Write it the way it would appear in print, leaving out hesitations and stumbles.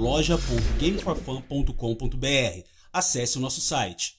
Loja.gameforfun.com.br. Acesse o nosso site.